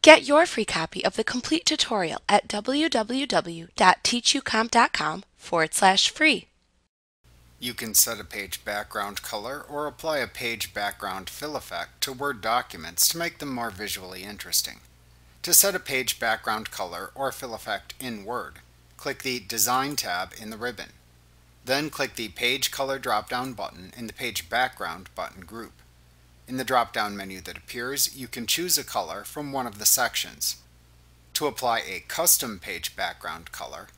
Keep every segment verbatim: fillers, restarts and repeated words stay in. Get your free copy of the complete tutorial at www.teachucomp.com forward slash free. You can set a page background color or apply a page background fill effect to Word documents to make them more visually interesting. To set a page background color or fill effect in Word, click the Design tab in the ribbon. Then click the Page Color drop-down button in the Page Background button group. In the drop-down menu that appears, you can choose a color from one of the sections. To apply a custom page background color,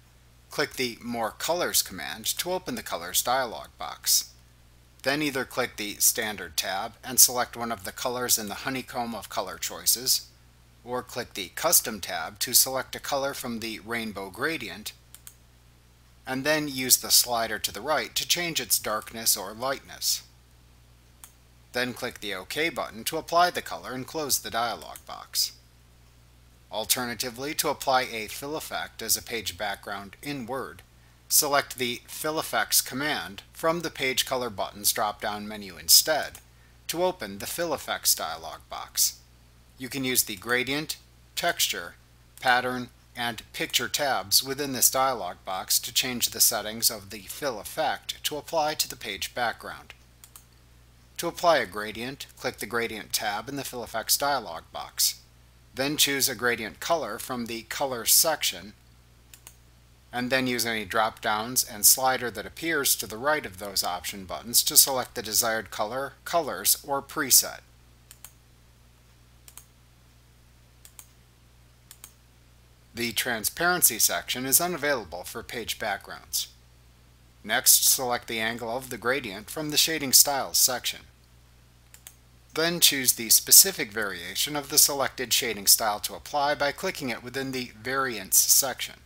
click the More Colors command to open the Colors dialog box. Then either click the Standard tab and select one of the colors in the honeycomb of color choices, or click the Custom tab to select a color from the Rainbow Gradient, and then use the slider to the right to change its darkness or lightness. Then click the OK button to apply the color and close the dialog box. Alternatively, to apply a fill effect as a page background in Word, select the Fill Effects command from the Page Color buttons drop-down menu instead to open the Fill Effects dialog box. You can use the Gradient, Texture, Pattern, and Picture tabs within this dialog box to change the settings of the fill effect to apply to the page background. To apply a gradient, click the Gradient tab in the Fill Effects dialog box. Then choose a gradient color from the Colors section, and then use any drop-downs and slider that appears to the right of those option buttons to select the desired color, colors, or preset. The Transparency section is unavailable for page backgrounds. Next, select the angle of the gradient from the Shading Styles section. Then choose the specific variation of the selected shading style to apply by clicking it within the Variants section.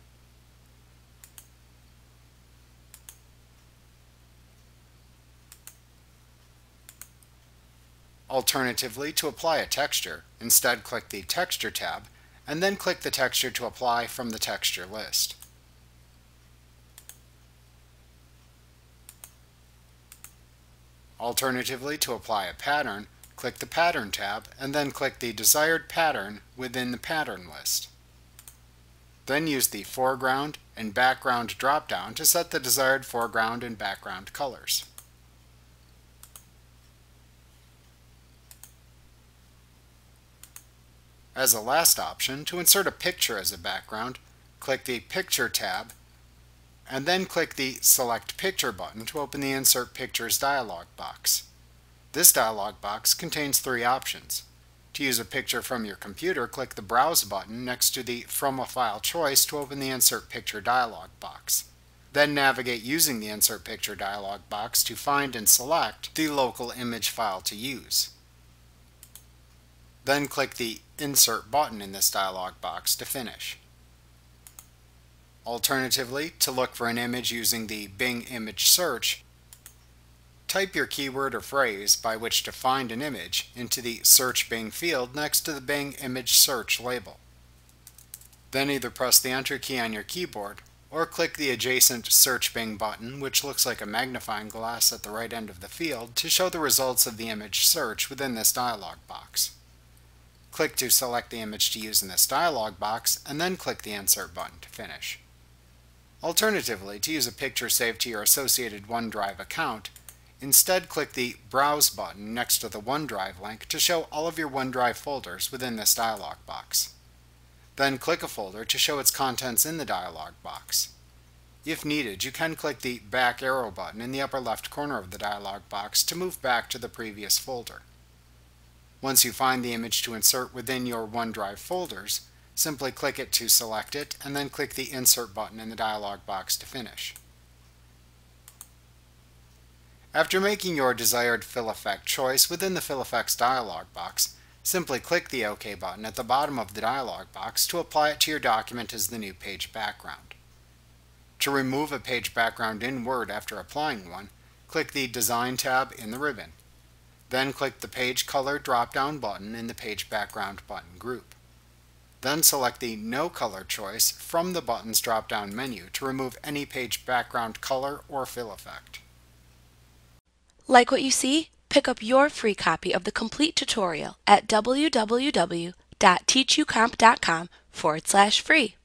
Alternatively, to apply a texture, instead click the Texture tab, and then click the texture to apply from the texture list. Alternatively, to apply a pattern, click the Pattern tab and then click the desired pattern within the pattern list. Then use the Foreground and Background drop-down to set the desired foreground and background colors. As a last option, to insert a picture as a background, click the Picture tab and then click the Select Picture button to open the Insert Pictures dialog box. This dialog box contains three options. To use a picture from your computer, click the Browse button next to the From a File choice to open the Insert Picture dialog box. Then navigate using the Insert Picture dialog box to find and select the local image file to use. Then click the Insert button in this dialog box to finish. Alternatively, to look for an image using the Bing Image Search, type your keyword or phrase by which to find an image into the Search Bing field next to the Bing Image Search label. Then either press the Enter key on your keyboard or click the adjacent Search Bing button, which looks like a magnifying glass at the right end of the field, to show the results of the image search within this dialog box. Click to select the image to use in this dialog box, and then click the Insert button to finish. Alternatively, to use a picture saved to your associated OneDrive account, instead click the Browse button next to the OneDrive link to show all of your OneDrive folders within this dialog box. Then click a folder to show its contents in the dialog box. If needed, you can click the back arrow button in the upper left corner of the dialog box to move back to the previous folder. Once you find the image to insert within your OneDrive folders, simply click it to select it, and then click the Insert button in the dialog box to finish. After making your desired fill effect choice within the Fill Effects dialog box, simply click the OK button at the bottom of the dialog box to apply it to your document as the new page background. To remove a page background in Word after applying one, click the Design tab in the ribbon. Then click the Page Color drop-down button in the Page Background button group. Then select the No Color choice from the buttons drop-down menu to remove any page background color or fill effect. Like what you see? Pick up your free copy of the complete tutorial at www. www dot teachucomp dot com forward slash free.